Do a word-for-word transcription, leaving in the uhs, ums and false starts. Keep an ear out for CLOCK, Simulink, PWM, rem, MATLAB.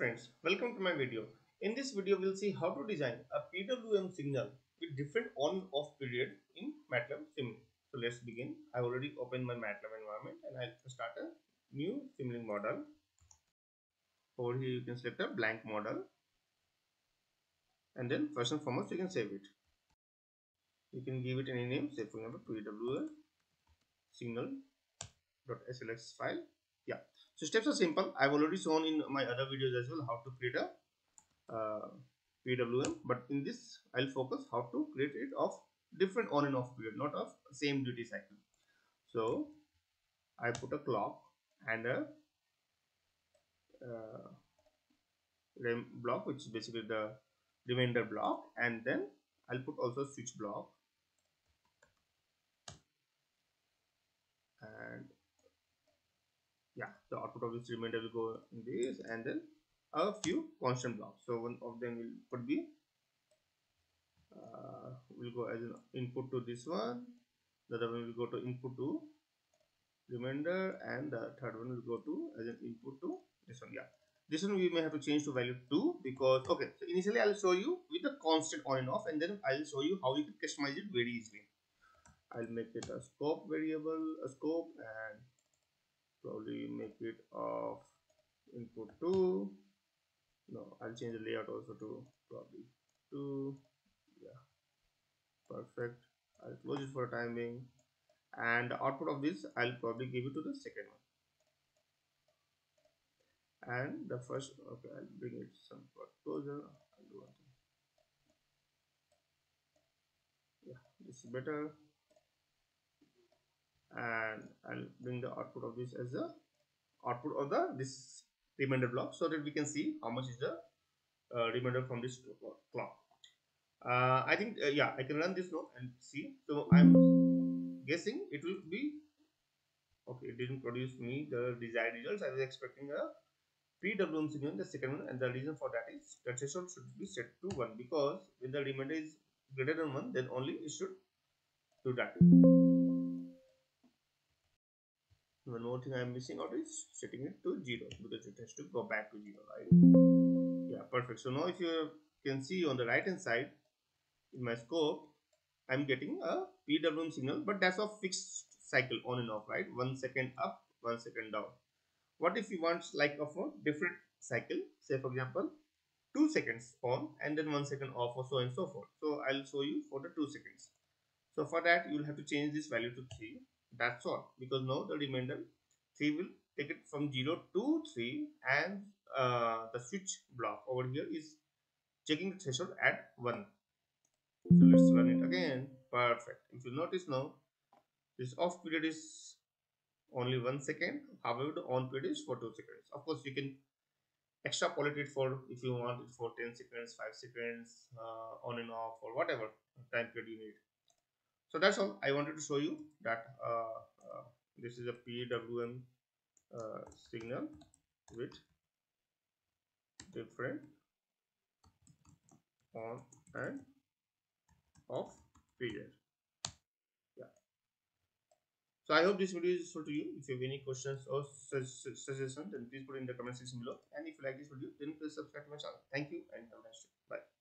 friends, welcome to my video. In this video we'll see how to design a P W M signal with different on-off period in MATLAB Simulink. So let's begin. I already opened my MATLAB environment and I'll start a new Simulink model. Over here you can select a blank model and then first and foremost you can save it. You can give it any name, say for example P W M signal.slx file. Yeah, so steps are simple. I've already shown in my other videos as well how to create a Uh, P W M, but in this I'll focus how to create it of different on and off period, not of same duty cycle. So I put a clock and a uh, rem block, which is basically the remainder block, and then I'll put also switch block and yeah, the output of this remainder will go in this, and then a few constant blocks. So one of them will could be uh, will go as an input to this one, the other one will go to input to remainder, and the third one will go to as an input to this one. Yeah, this one we may have to change to value two, because okay, so initially I'll show you with the constant on and off, and then I'll show you how you can customize it very easily. I'll make it a scope variable, a scope, and probably make it of input two. No, I'll change the layout also to probably two. Yeah, perfect. I'll close it for a time being, and the output of this I'll probably give it to the second one, and the first. Okay, I'll bring it some closer. I'll do one thing. Yeah, this is better, and I'll bring the output of this as the output of the this remainder block, so that we can see how much is the uh, remainder from this clock. Uh, I think, uh, yeah, I can run this now and see. So I'm guessing it will be okay. It didn't produce me the desired results. I was expecting a P W M signal in the second one, and the reason for that is the threshold should be set to one, because when the remainder is greater than one, then only it should do that. One more thing I am missing out is setting it to zero, because it has to go back to zero, right? Yeah, perfect. So now if you can see on the right hand side in my scope, I'm getting a P W M signal, but that's a fixed cycle on and off, right? One second up, one second down. What if you want like of a different cycle, say for example two seconds on and then one second off, or so and so forth? So I'll show you for the two seconds. So for that you'll have to change this value to three. That's all, because now the remainder three will take it from zero to three, and uh, the switch block over here is checking the threshold at one. So let's run it again. Perfect. If you notice now, this off period is only one second, however the on period is for two seconds. Of course you can extrapolate it for, if you want it, for ten seconds, five seconds, uh, on and off, or whatever time period you need. So that's all I wanted to show you, that uh, uh, this is a P W M uh, signal with different on and off period. Yeah. So I hope this video is useful to you. If you have any questions or su su suggestions, then please put it in the comment section below. And if you like this video, then please subscribe to my channel. Thank you and have a nice day. Bye.